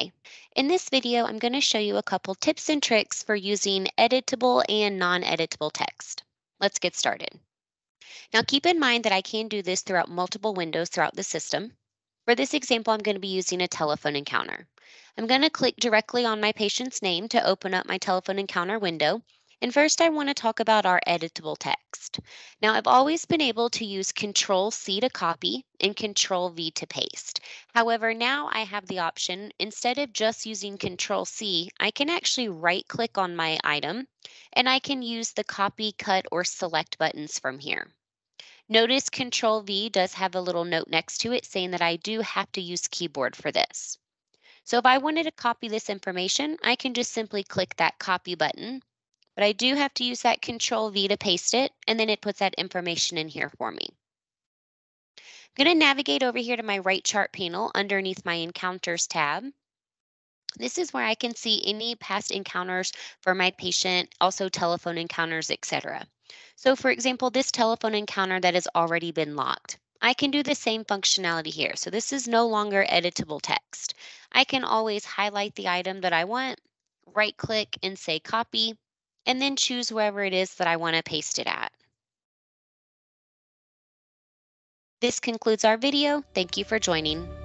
Hi, in this video, I'm going to show you a couple tips and tricks for using editable and non-editable text. Let's get started. Now keep in mind that I can do this throughout multiple windows throughout the system. For this example, I'm going to be using a telephone encounter. I'm going to click directly on my patient's name to open up my telephone encounter window. And first, I want to talk about our editable text. Now, I've always been able to use Control-C to copy and Control-V to paste. However, now I have the option, instead of just using Control-C, I can actually right-click on my item, and I can use the Copy, Cut, or Select buttons from here. Notice Control-V does have a little note next to it saying that I do have to use keyboard for this. So if I wanted to copy this information, I can just simply click that Copy button. But I do have to use that Control-V to paste it, and then it puts that information in here for me. I'm going to navigate over here to my right chart panel underneath my Encounters tab. This is where I can see any past encounters for my patient, also telephone encounters, etc. So for example, this telephone encounter that has already been logged. I can do the same functionality here, so this is no longer editable text. I can always highlight the item that I want, right-click and say Copy, and then choose wherever it is that I want to paste it at. This concludes our video. Thank you for joining.